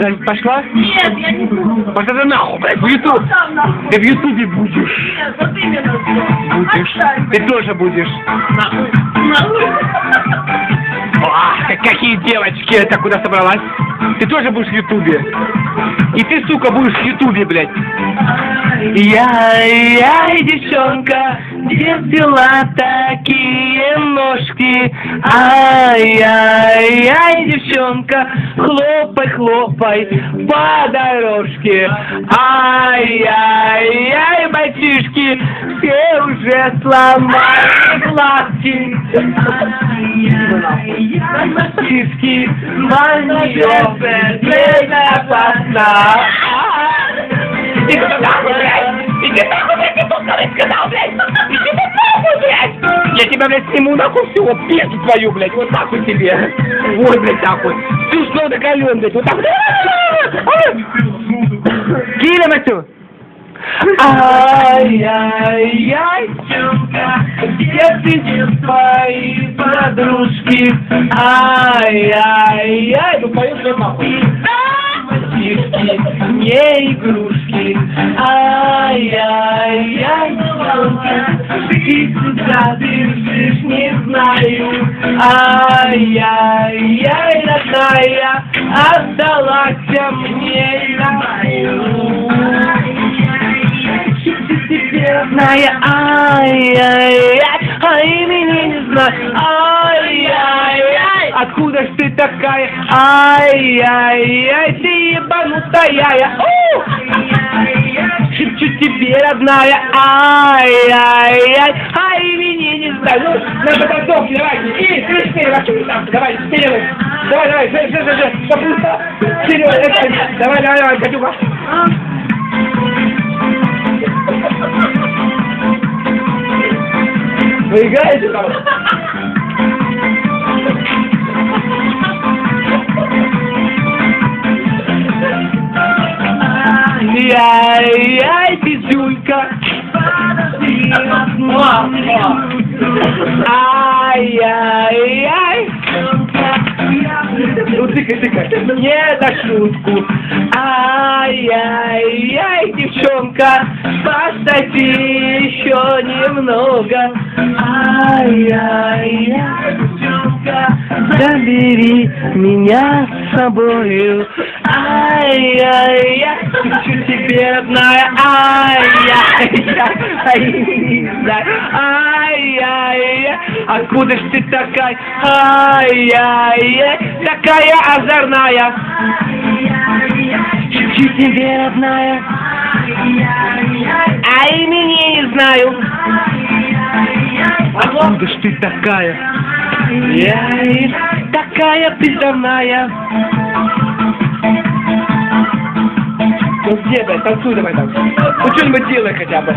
Да, пошла? Нет, я не буду. Показывай нахуй, блядь, в YouTube. Ты в Ютубе будешь. Нет, вот именно. Будешь. Отстань, ты тоже будешь. Нахуй. Нахуй. Какие девочки, это куда собралась? Ты тоже будешь в Ютубе. И ты, сука, будешь в Ютубе, блядь. Я, девчонка, где взяла такие ножки? Ай-яй-яй, девчонка, хлопай-хлопай по дорожке. Ай-яй-яй, мальчишки, все уже сломали глазки. Ай-яй-яй, мальчишки, вам безопасно. Иди нахуй, блядь! Иди нахуй, блядь! Ты тут кого-то сказал, блядь! Иди нахуй, блядь! Я тебя, блядь, сниму нахуй всего, песню твою, блядь! Вот нахуй тебе! Вот, блядь, нахуй! Всю снова доколен, блядь! Вот так! Киля, Матю! Ай-яй-яй, девчонка, где ты, твои подружки? Ай-яй-яй! Ну, поешь, блядь, нахуй! Не игрушки, ай-яй-яй, ты куда бежишь, не знаю, ай-яй-яй, родная, отдалась мне, знаю, ай-яй-яй, ай-яй-яй, а имени не знаю, ай-яй-яй. Откуда ж ты такая? Ай-яй-яй, ты ебанутая. Шепчу тебе, родная. Ай-яй-яй, а имени не знаю. На подготовке, давай. И крышные вокруг там. Давай, вперед. Давай, же. Вперед. Давай, Катюха. Вы играете там? Ай-яй-яй, пиздюлька, подожди, ай-яй-яй, ну тыка, не на шутку, ай-яй-яй, девчонка, постоти еще немного, ай-яй-яй, девчонка, забери меня с собою, ай-яй-яй, шепчу тебе, родная, ай-яй-яй, ай-яй-яй, откуда ж ты такая, ай-яй-яй, такая озорная, шепчу тебе, родная, а имени не знаю, откуда ж ты такая, яй, такая пиздовная. Ну где, блядь, танцуй давай там. Ну что-нибудь делай хотя бы.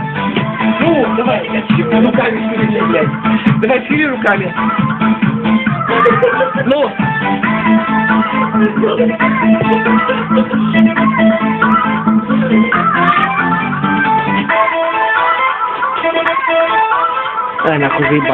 Ну, давай, руками шевели, блядь. Давай шевели руками. Ну. Ай, нахуй заебал.